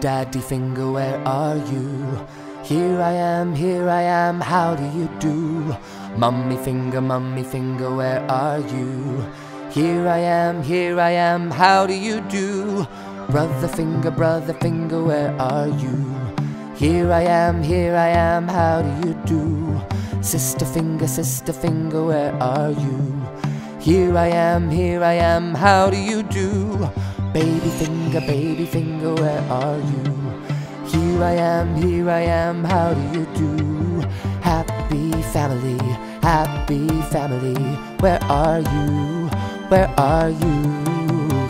Daddy finger, where are you? Here I am, how do you do? Mummy finger, where are you? Here I am, how do you do? Brother finger, where are you? Here I am, how do you do? Sister finger, where are you? Here I am, how do you do? Baby finger, where are you? Here I am, how do you do? Happy family, where are you? Where are you?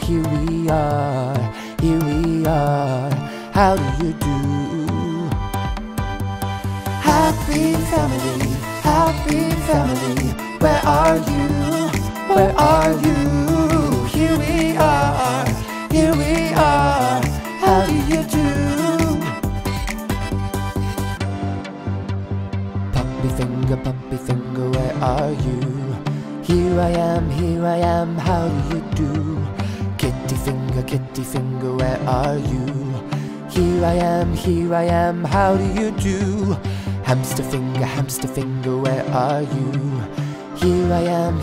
Here we are, how do you do? Happy family, where are you? Where are you? Here we are. Here we are, how do you do? Puppy finger, where are you? Here I am, how do you do? Kitty finger, where are you? Here I am, how do you do? Hamster finger, where are you? Here I am,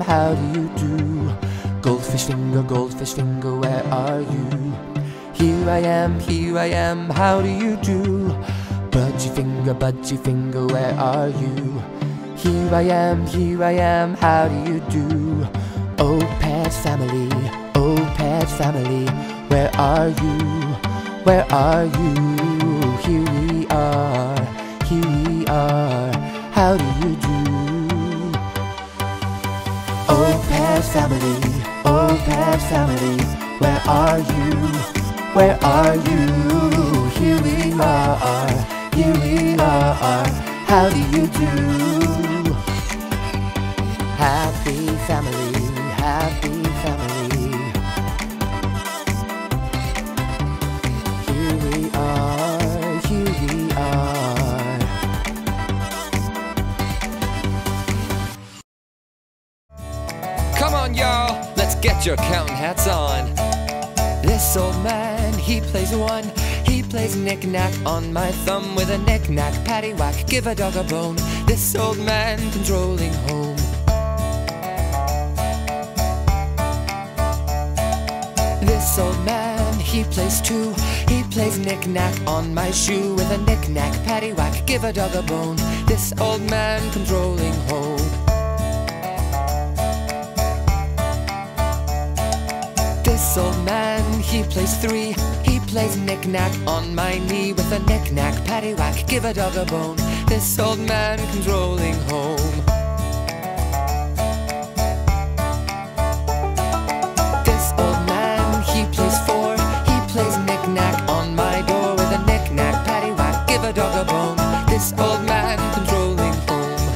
how do you do? Goldfish finger, where are you? Here I am, how do you do? Budgie finger, where are you? Here I am, how do you do? Oh pet family, where are you? Where are you? Here we are, how do you do? Oh pet family, where are you? Where are you? Here we are, how do you do? Happy family, here we are, come on y'all, let's get your counting hats on. This old man, he plays a one. He plays knick-knack on my thumb with a knick-knack, paddywhack, give a dog a bone. This old man controlling home. This old man, he plays two. He plays knick-knack on my shoe with a knick-knack, paddywhack, give a dog a bone. This old man controlling home. This old man, he plays three. He plays knick-knack on my knee with a knick-knack, paddywhack, give a dog a bone. This old man controlling home. This old man, he plays four. He plays knick-knack on my door with a knick-knack, paddywhack, give a dog a bone. This old man controlling home.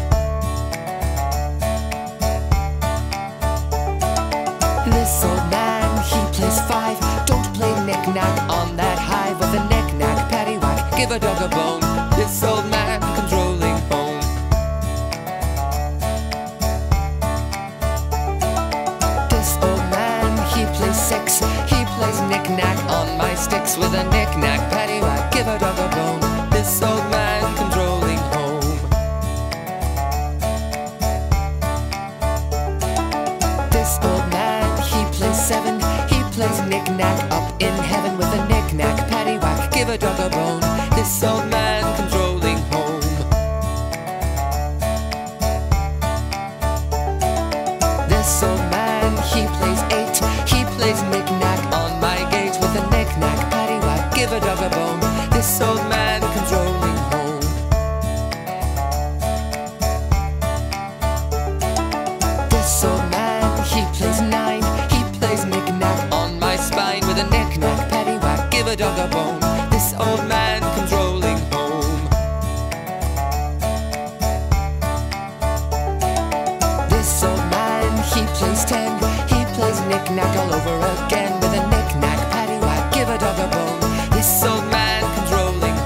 This old man, he plays five. Don't play knick-knack on that hive with a knick-knack, paddywhack, give a dog a bone. This old man controlling home. This old man, he plays six. He plays knick-knack on my sticks with a knick-knack, paddywhack, give a dog a bone. This old man controlling home. This old man, he plays seven. He plays knick-knack up in heaven with a knick-knack, paddywhack, give a dog a bone. This old man controlling home. This old man, he plays eight. He plays knick-knack on my gate with a knick-knack, paddywhack, give a dog a bone. This old man controlling home. This old man, he plays nine. He plays knick-knack on spine with a knick-knack, paddywhack, give a dog a bone. This old man controlling home. This old man, he plays ten. He plays knick-knack all over again with a knick-knack, paddywhack, give a dog a bone. This old man controlling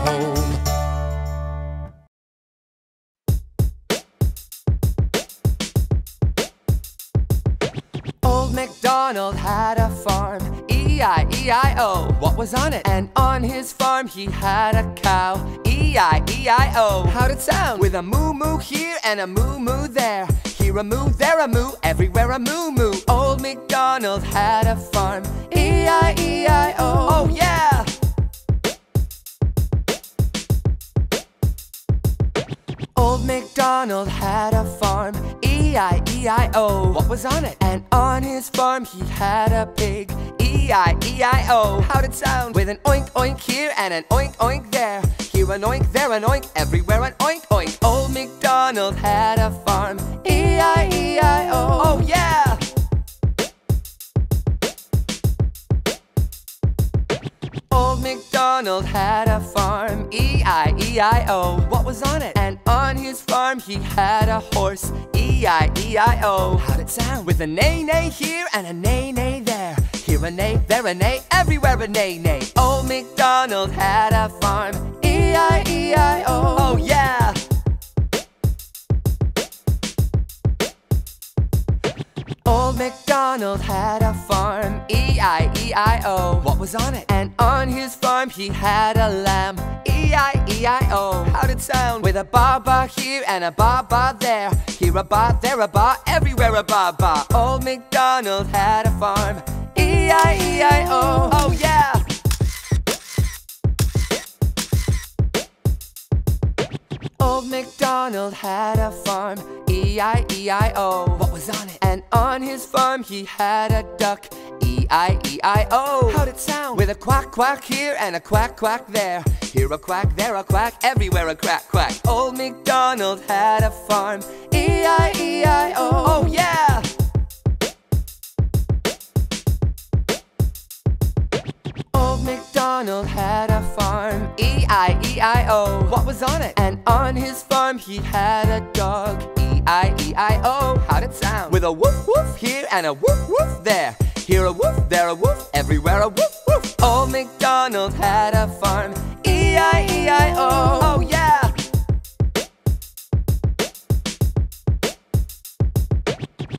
home. Old MacDonald MacDonald had a farm, E-I-E-I-O. What was on it? And on his farm he had a cow, E-I-E-I-O. How'd it sound? With a moo-moo here and a moo-moo there, here a moo, there a moo, everywhere a moo-moo. Old MacDonald had a farm, E-I-E-I-O. Oh yeah! Old MacDonald had a farm, E-I-E-I-O. What was on it? And on his farm he had a pig, E-I-E-I-O. How'd it sound? With an oink oink here and an oink oink there, here an oink, there an oink, everywhere an oink oink. Old MacDonald had a farm, E-I-E-I-O. Oh yeah! Old MacDonald had a farm, E-I-E-I-O. What was on it? And on his farm he had a horse, E-I-E-I-O. How'd it sound? With a neigh-neigh here and a neigh-neigh there, here a neigh, there a neigh, everywhere a neigh-neigh. Old MacDonald had a farm, E-I-E-I-O. Oh yeah! Old MacDonald had a farm, E-I-E-I-O. What was on it? And on his farm he had a lamb, E-I-E-I-O. How'd it sound? With a ba-ba here and a ba-ba there, here a ba, there a ba, everywhere a ba-ba. Old MacDonald had a farm, E-I-E-I-O. Oh yeah! Old MacDonald had a farm, E-I-E-I-O. What was on it? And on his farm he had a duck, E-I-E-I-O. How'd it sound? With a quack quack here and a quack quack there, here a quack, there a quack, everywhere a crack quack. Old MacDonald had a farm, E-I-E-I-O. Oh yeah! Old MacDonald had a farm, E-I-E-I-O. What was on it? And on his farm he had a dog, E-I-E-I-O. How'd it sound? With a woof woof here and a woof woof there, here a woof, there a woof, everywhere a woof woof. Old MacDonald had a farm, E-I-E-I-O. Oh yeah!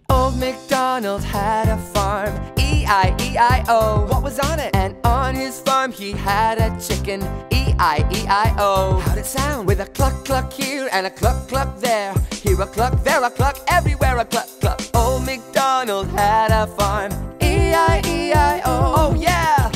Old MacDonald had a farm, E-I-E-I-O. What was on it? And on his farm he had a chicken, E-I-E-I-O. How'd it sound? With a cluck cluck here and a cluck cluck there, here a cluck, there a cluck, everywhere a cluck cluck. Old MacDonald had a farm, E-I-E-I-O. Oh yeah!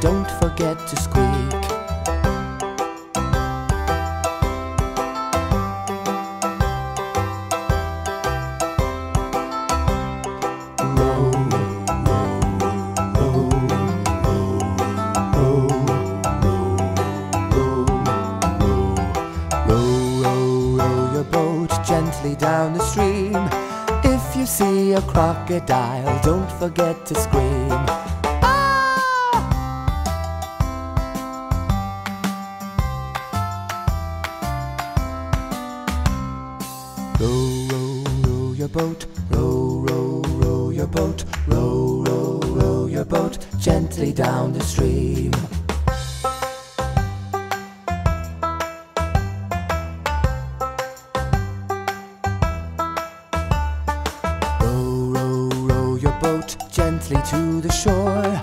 Don't forget to squeak. Row your boat gently down the stream. If you see a crocodile, don't forget to scream. Down the stream. Row, row, row your boat gently to the shore.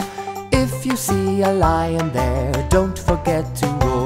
If you see a lion there, don't forget to roar.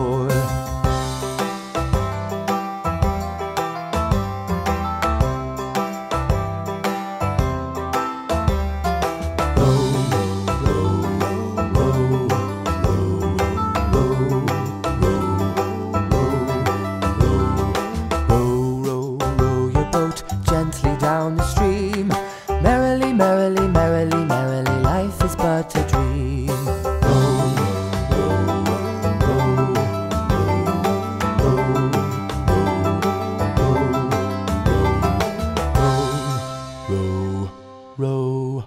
row.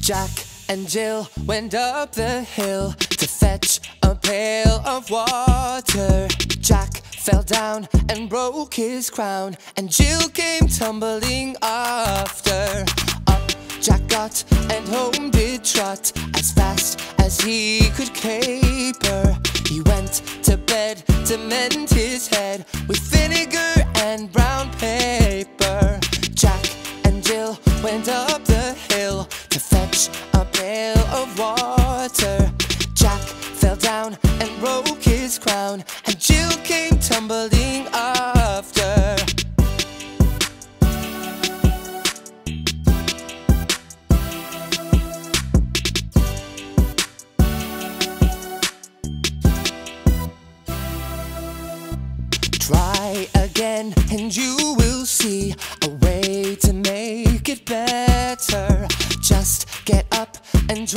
Jack and Jill went up the hill to fetch a pail of water. Jack fell down and broke his crown, and Jill came tumbling after. Up Jack got and home did trot, as fast as he could caper. He went to bed to mend his head with vinegar and brown paper. Jack and Jill went up the hill to fetch a pail of water. Jack fell down and broke his crown, and Jill came tumbling after. Try again and you will see a way to make it better. Just get up and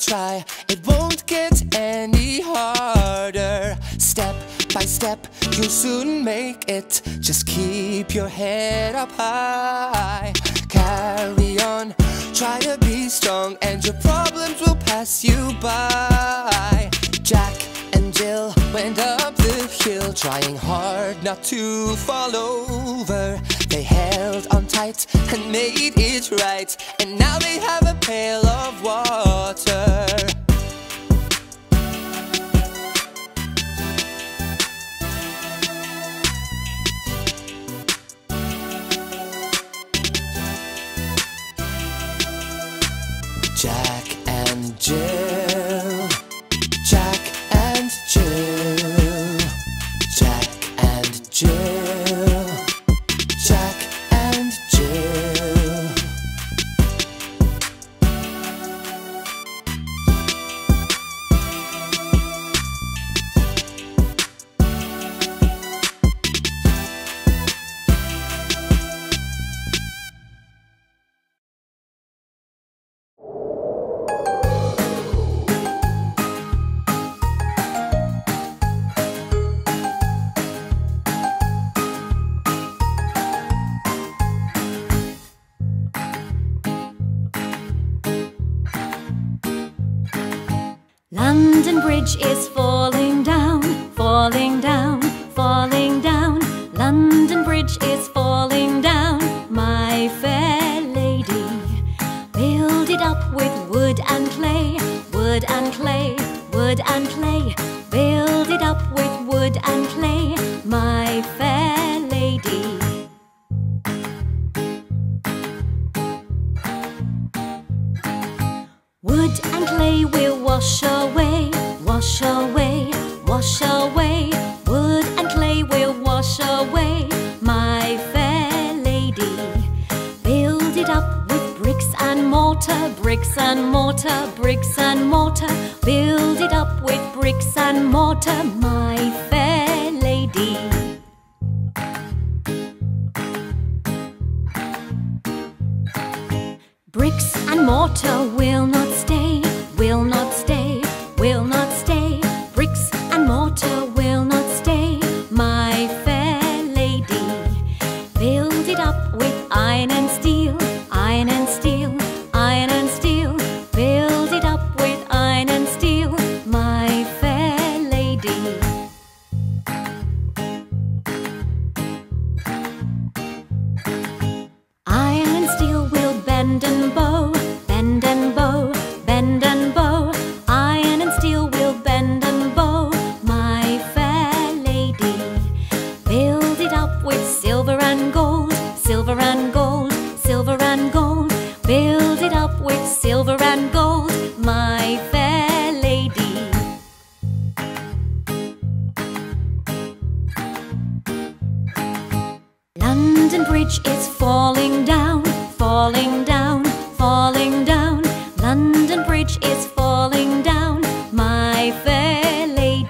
try, it won't get any harder. Step by step, you'll soon make it, just keep your head up high. Carry on, try to be strong, and your problems will pass you by. Jack and Jill went up the hill, trying hard not to fall over. They held on tight and made it right, and now they have a pail of water. Jack and Jill, Jack and Jill, Jack and Jill. London Bridge is falling down, falling down, falling down. London Bridge is falling down, my fair lady. Build it up with wood and clay, wood and clay, wood and clay. Build it up with wood and clay, my fair lady. Wood and clay will wash away, wash away, wash away. Wood and clay will wash away, my fair lady. Build it up with bricks and mortar, bricks and mortar, bricks and mortar. Build it up with bricks and mortar, my fair lady. Bricks and mortar will not stay, will not stay, will not stay. Bricks and mortar will not stay, my fair lady. Build it up with iron and steel, iron and steel, iron and steel. Build it up with iron and steel, my fair lady. Iron and steel will bend and bow, bend and bow. bridge is falling down, my fair lady.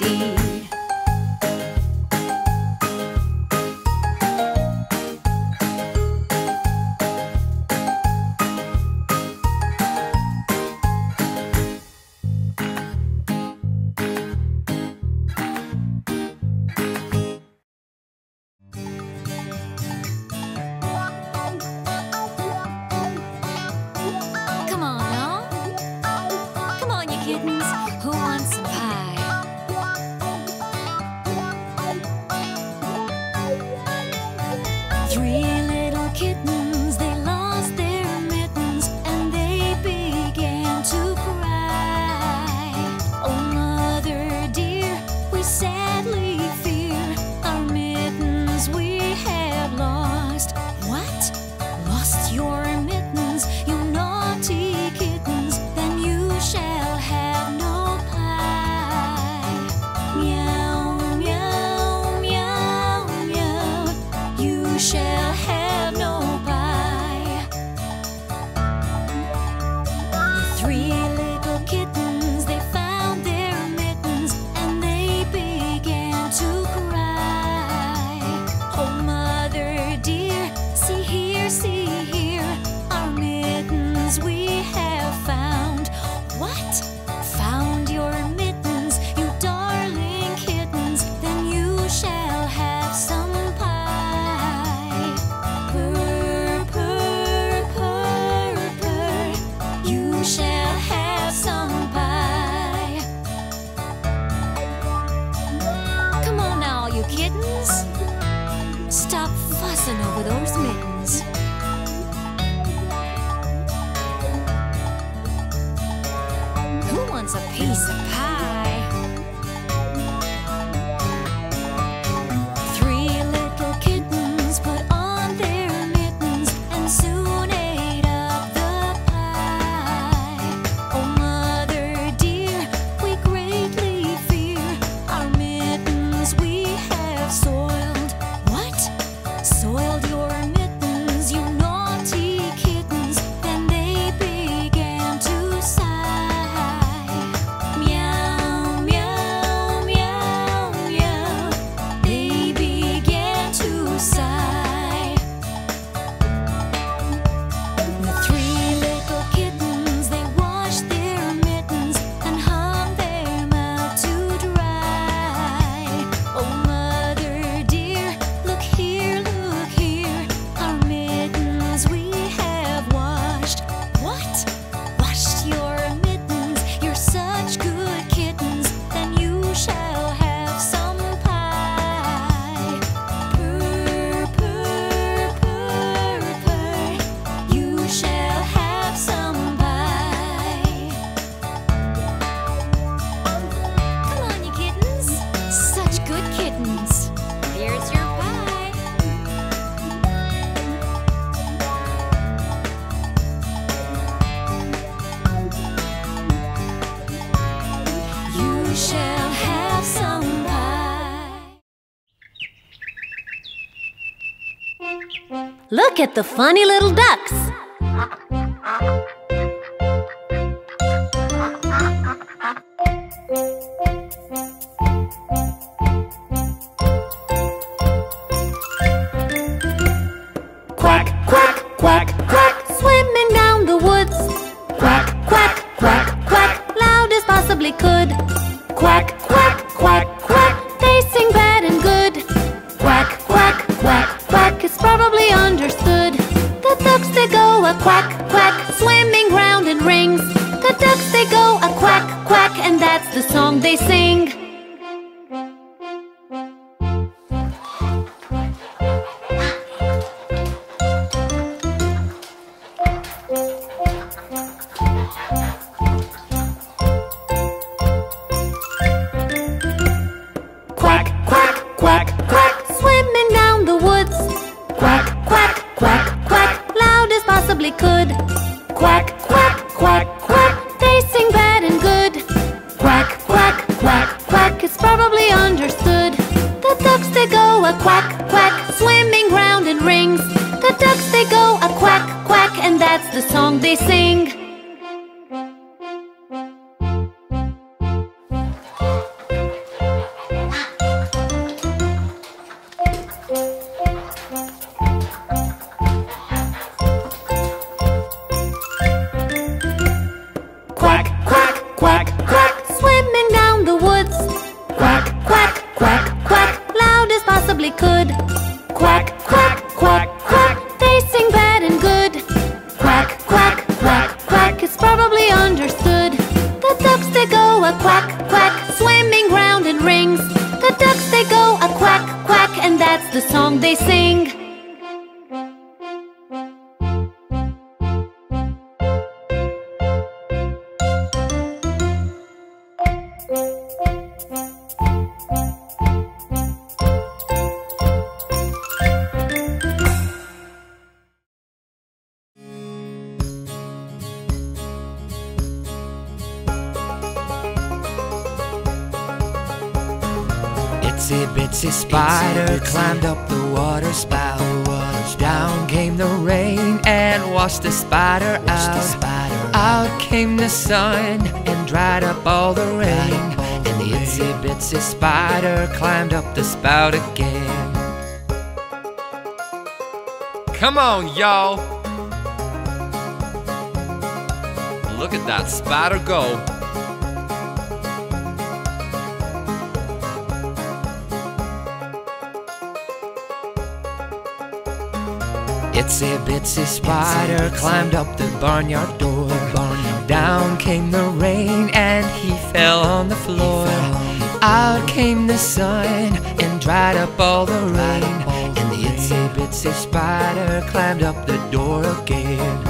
Look at the funny little ducks! Quack, quack, quack, quack! Swimming down the woods! Quack, quack, quack, quack! Loud as possibly could! Quack, quack, quack, quack! Tasting bad and good! Quack, quack, quack, quack! It's probably understood. The ducks, they go a quack, quack, swimming round in rings. The ducks, they go a quack, quack, and that's the song they sing. Quack, quack, and that's the song they sing. quack, quack, swimming down the woods. Quack, quack, quack, quack, loud as possibly could. Quack, quack, quack, quack, tasting bad and good. Quack, quack, quack, quack, it's probably understood. The ducks, they go a quack, quack, swimming round in rings. The ducks, they go a quack, quack, and that's the song they sing. Itsy spider climbed up the water spout. Down came the rain and washed the spider out. Out came the sun and dried up all the rain. And the itsy bitsy spider climbed up the spout again. Come on, y'all! Look at that spider go! Itsy bitsy spider climbed up the barnyard door. Down came the rain and he fell on the floor. Out came the sun and dried up all the rain. And the itsy bitsy spider climbed up the door again.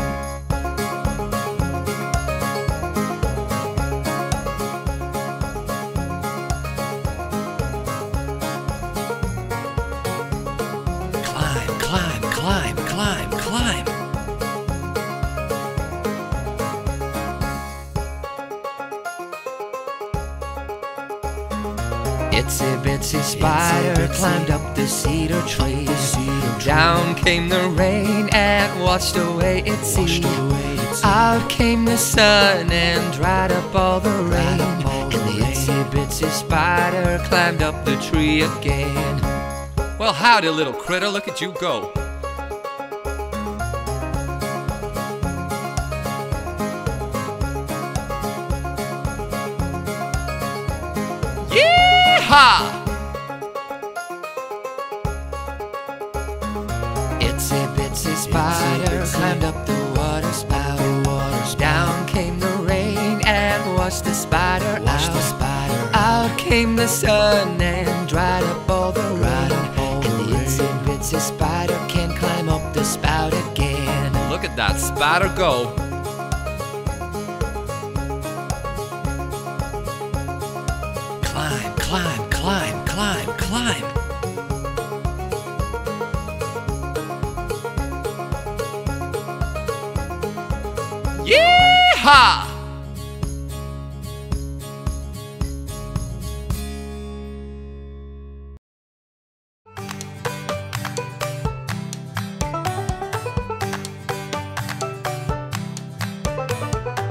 Spider climbed up the cedar tree. Down came the rain and washed away its seed. Out came the sun and dried up all the rain. And the itsy bitsy spider climbed up the tree again. Well, howdy, little critter, look at you go. Yee-haw! Spider climbed up the water spout. Down came the rain and washed the spider out. Out came the sun and dried up all the rain. And the itsy bitsy spider can climb up the spout again. Look at that spider go! Climb, climb, climb, climb, climb. Yeehaw!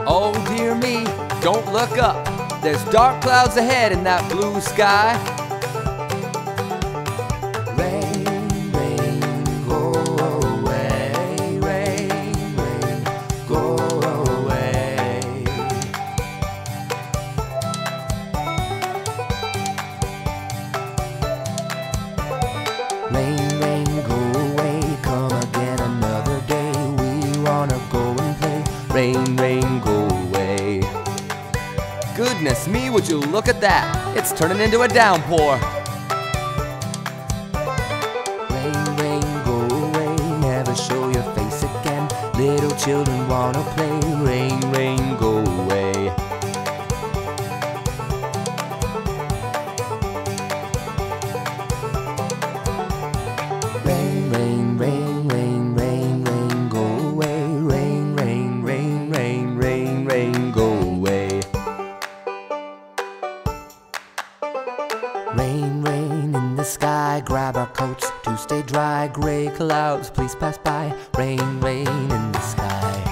Oh dear me, don't look up. There's dark clouds ahead in that blue sky. Would you look at that? It's turning into a downpour. Rain, rain, go away, never show your face again. Little children wanna play. Rain, rain, go away. Rain, rain, rain, rain, rain, rain, go away. Rain, rain, rain, rain, rain, rain, go away. Rain, rain in the sky, grab our coats to stay dry. Gray clouds, please pass by. Rain, rain in the sky.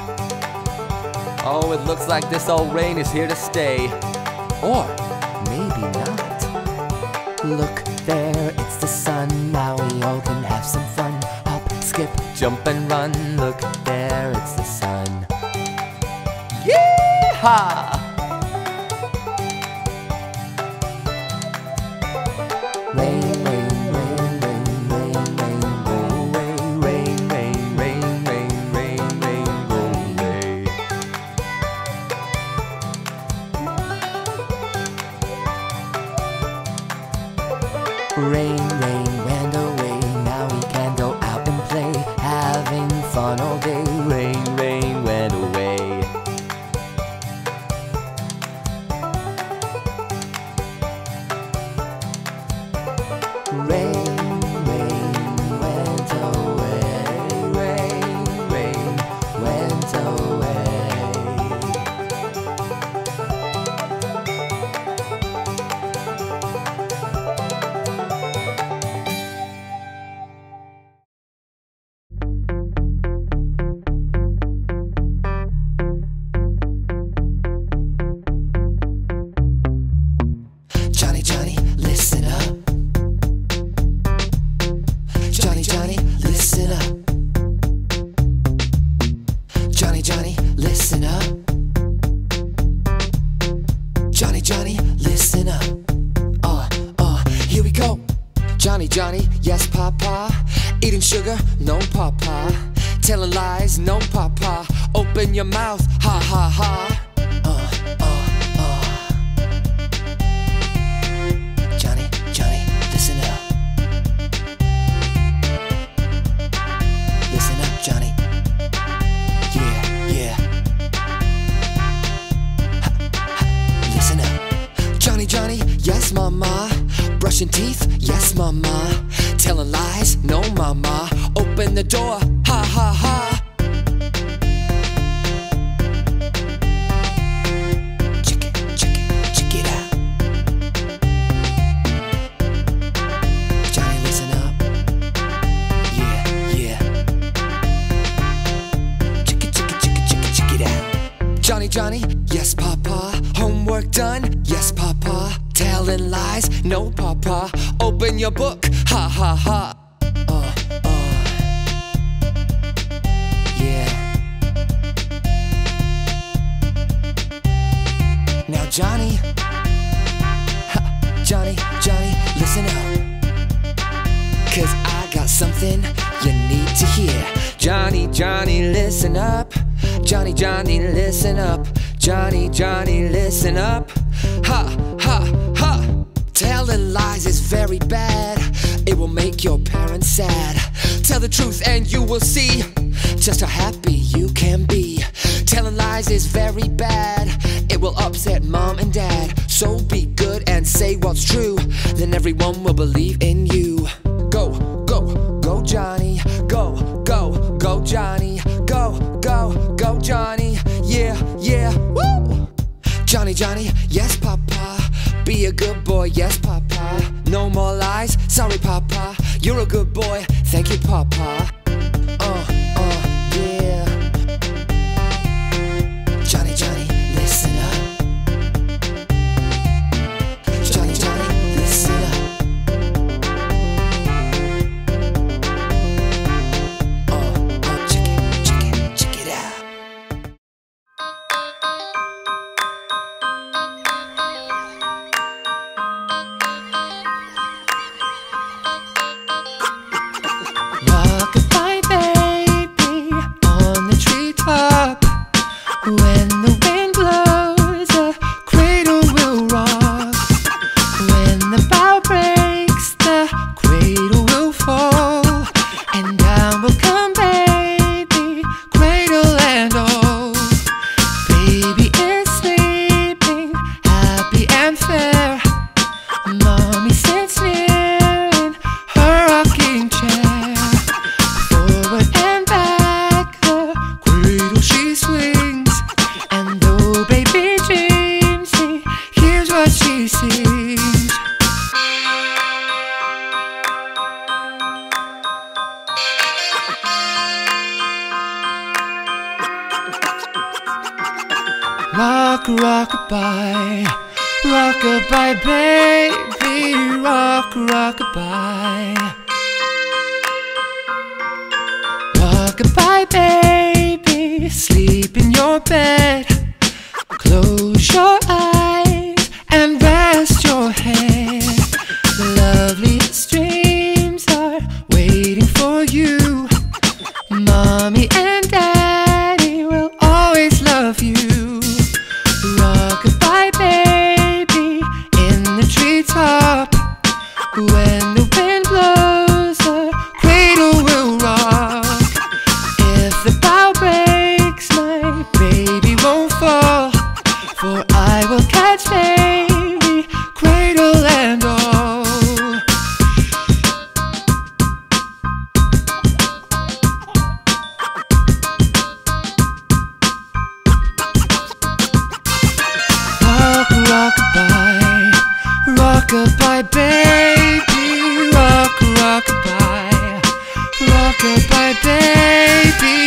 Oh, it looks like this old rain is here to stay. Or maybe not. Look there, it's the sun. Now we all can have some fun. Hop, skip, jump and run. Look there, it's the sun. Yee-haw! Rain, rain went away, now we can go out and play, having fun all day. Rain, rain went away. Rain, rain went away. Rain, rain went away. Johnny, Johnny, yes, Papa. Eating sugar, no, Papa. Telling lies, no, Papa. Open your mouth, ha, ha, ha. Johnny, Johnny, listen up. Listen up, Johnny. Yeah, yeah. Ha, ha, listen up. Johnny, Johnny, yes, Mama. Brushing teeth, yes, Mama. Telling lies, no, Mama. Open the door, ha, ha, ha. Check it, check it, check it out. Johnny, listen up. Yeah, yeah. Check it, check it, check it, check it, check it out. Johnny, Johnny, yes, Papa. Homework done, yes, Papa. Telling lies, no, Papa. Open your book, ha, ha, ha. Yeah. Now Johnny, ha, Johnny, Johnny, listen up, 'cause I got something you need to hear. Johnny, Johnny, listen up. Johnny, Johnny, listen up. Johnny, Johnny, listen up. Ha, ha, ha. Telling lies is very bad. It will make your parents sad. Tell the truth and you will see just how happy you can be. Telling lies is very bad. It will upset Mom and Dad. So be good and say what's true. Then everyone will believe in you. Go, go, go, Johnny. Go, go, go, Johnny. Go, go, go, Johnny. Yeah, yeah, woo! Johnny, Johnny, yes, Papa. Be a good boy, yes, Papa. No more lies, sorry, Papa. You're a good boy, thank you, Papa. Yeah. Johnny, Johnny, listen up. Johnny, Johnny, listen up. Check it, check it, check it out. Rock, rock-a-bye, rock-a-bye, baby, rock, rock-a-bye. Rock-a-bye, baby, sleep in your bed. Close your eyes and rest your head. Lovely. I will catch baby, cradle and all. Rock, rock-a-bye, rock-a-bye, baby. Rock, rock-a-bye, rock-a-bye, baby.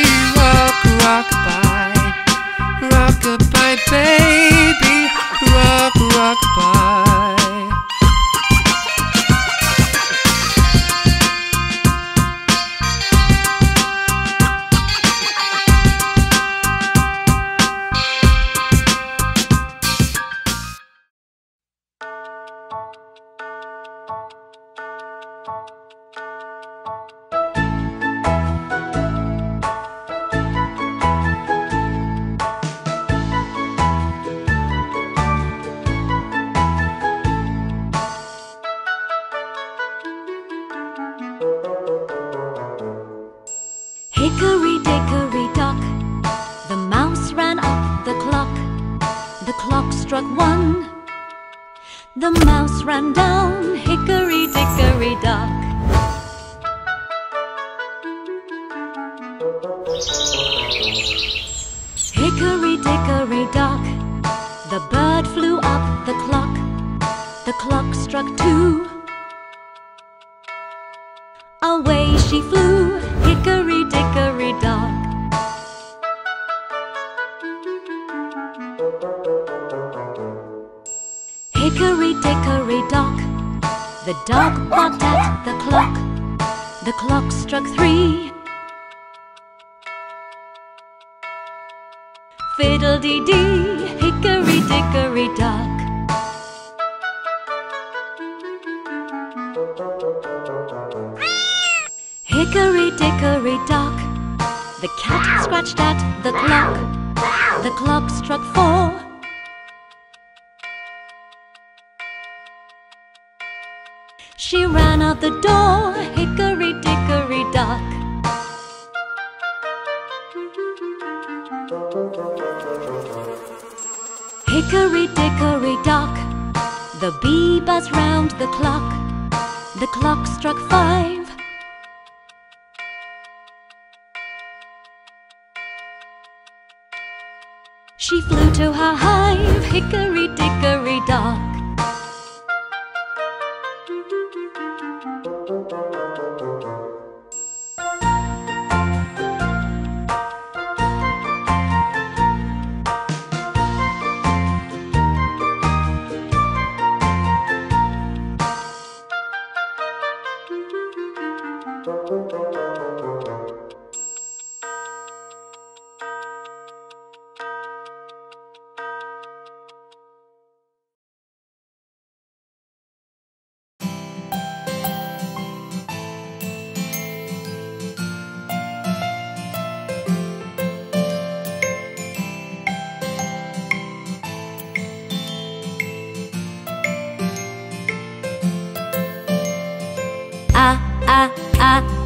Rock, rock-a-bye, rock-a-bye, baby. Rock, rock-a-bye. Hickory dickory dock, the mouse ran up the clock. The clock struck one, the mouse ran down. Hickory dickory dock. Hickory dickory dock, the bird flew up the clock. The clock struck two, away she flew. Hickory dickory dock. Hickory dickory dock, the dog barked at the clock. The clock struck three, fiddle-dee-dee. Hickory dickory dock. Hickory dickory dock, the cat scratched at the clock. The clock struck four, she ran out the door. Hickory dickory dock. Hickory dickory dock, the bee buzzed round the clock. The clock struck five, she flew to her hive. Hickory dickory dock.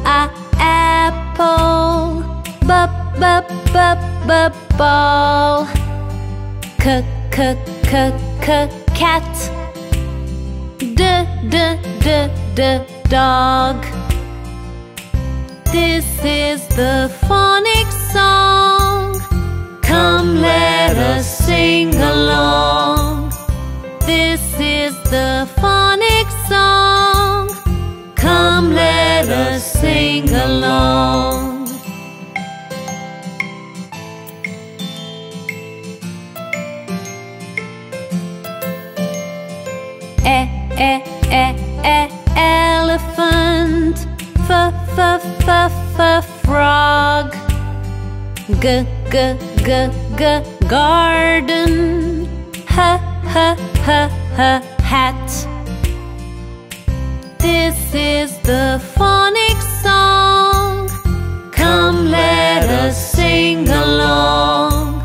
Apple, b-b-b-b-ball. C-c-c-c-cat, d-d-d-d-dog. This is the phonic song. Come let us sing along. This is the phonic song. Come let us sing along. Elephant, frog. Garden, hat. This is the phonic song. Come let us sing along.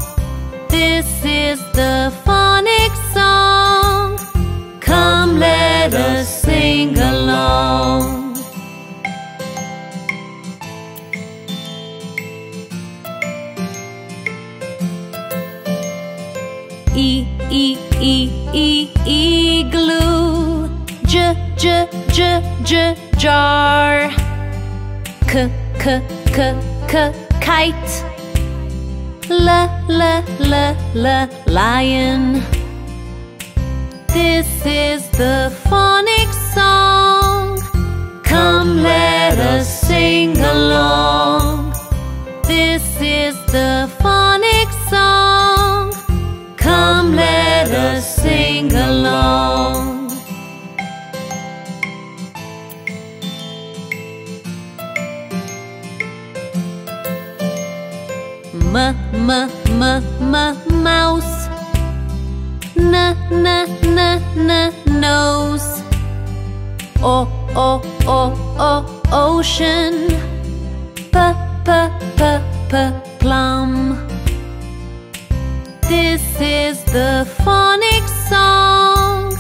This is the phonic song. Come let us sing along. E, E, kite. Lion. This is the phonic song. Come, let us sing along. This is the phonic song. Come, let us sing along. Mouse. Nose. Ocean. Plum. This is the phonic song.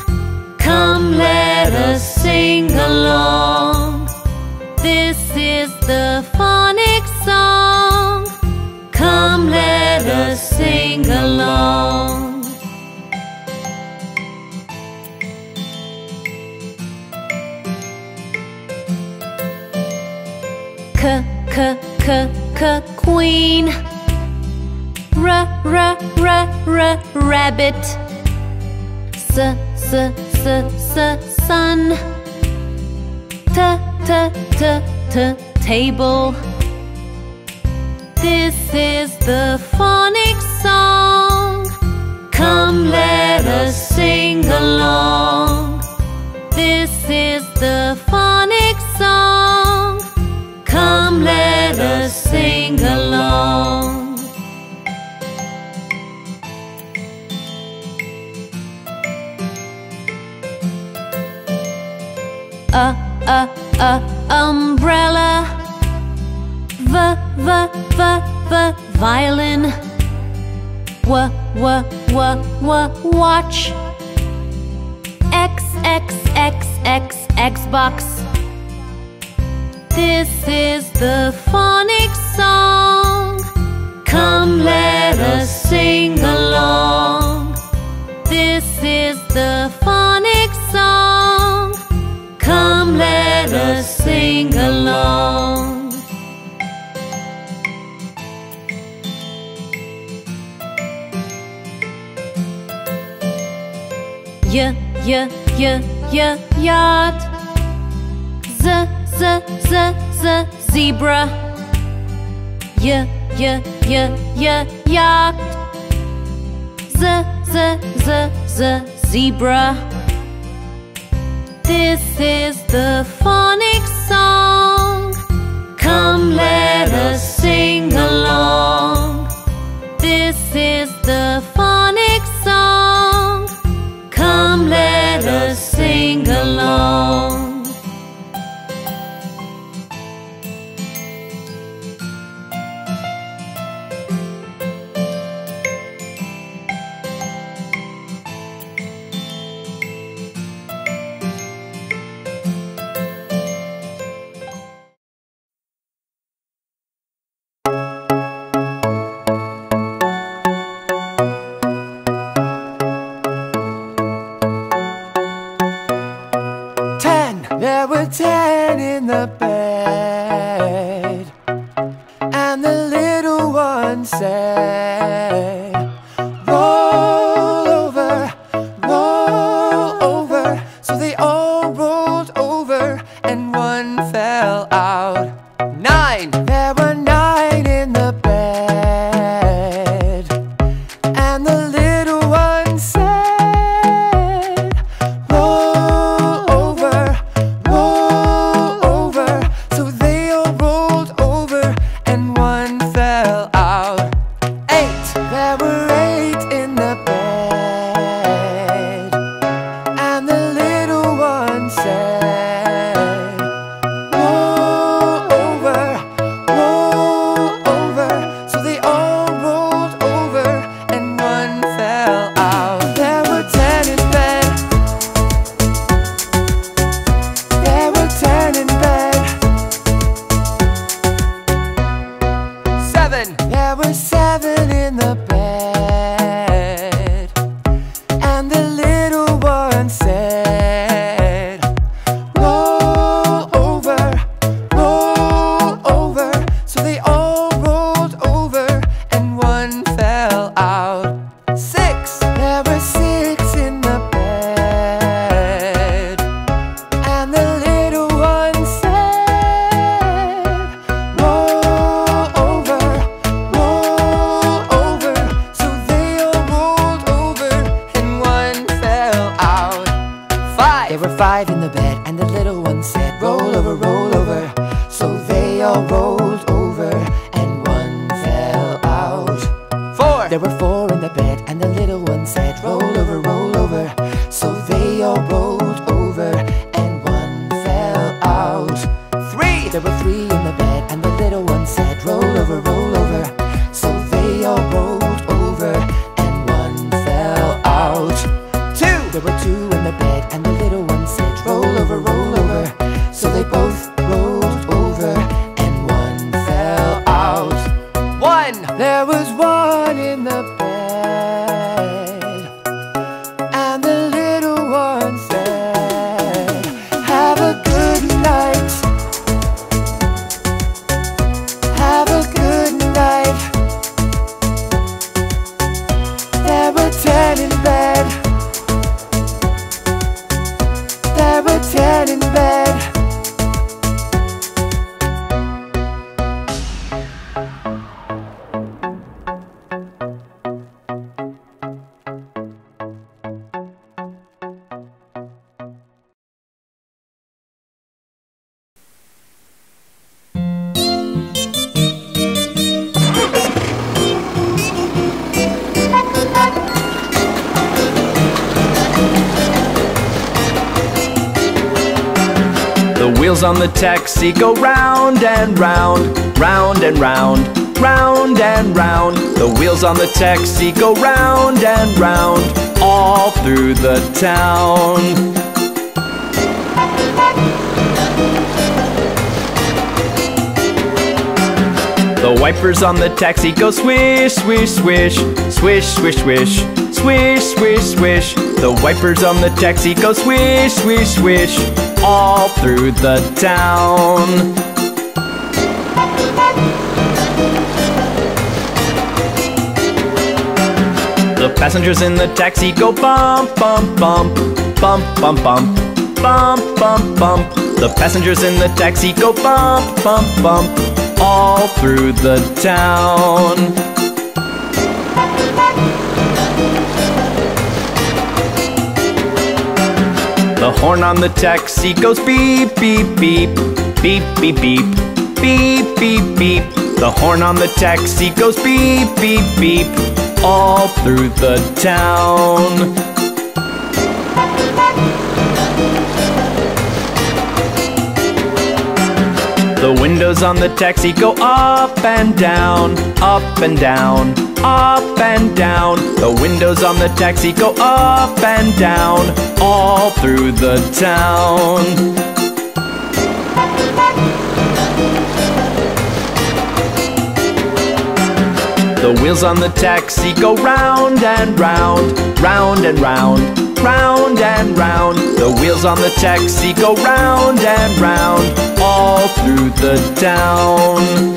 Come, let us sing along. This is the phonic song. Come, let us sing along. Queen. Rabbit. Sun. Table. This is the phonic song. Come, let us sing along. This is the phonic song. Come, let us sing along. Umbrella. Violin. Watch. Xbox. This is the phonic song. Come, let us sing along. This is the phonic song. Come, let us sing along. Yacht. Zebra. Yacht. Zebra. This is the phonic song. Come, let us sing along. This is the phonic song. Come, let us sing along. 5 in the bed, and the little one said, "Roll over, roll over." So they all rolled over, and one fell out. 4! There were 4 in the bed, and the little one said, "Roll over, roll over." So they all rolled over, and one fell out. 3! There were 3 in the bed, and the little one said, "Roll over, roll over." So they all rolled over, and one fell out. 2! There were 2 in the bed, and the little one said, "Roll over, roll over." So they both rolled over, and one fell out. 1! There was 1 in the bed, and the little one said, "Have a good night. Have a good night." There were 10 in bed. There were 10 in bed. Wheels on the taxi go round and round, round and round, round and round. The wheels on the taxi go round and round, all through the town. The wipers on the taxi go swish, swish, swish, swish, swish, swish, swish, swish, swish. The wipers on the taxi go swish, swish, swish, all through the town. The passengers in the taxi go bump, bump, bump, bump, bump, bump, bump, bump, bump. The passengers in the taxi go bump, bump, bump, all through the town. The horn on the taxi goes beep, beep, beep, beep, beep, beep, beep, beep, beep. The horn on the taxi goes beep, beep, beep, all through the town. The windows on the taxi go up and down, up and down, up and down. The windows on the taxi go up and down, all through the town. The wheels on the taxi go round and round, round and round, round and round. The wheels on the taxi go round and round, all through the town.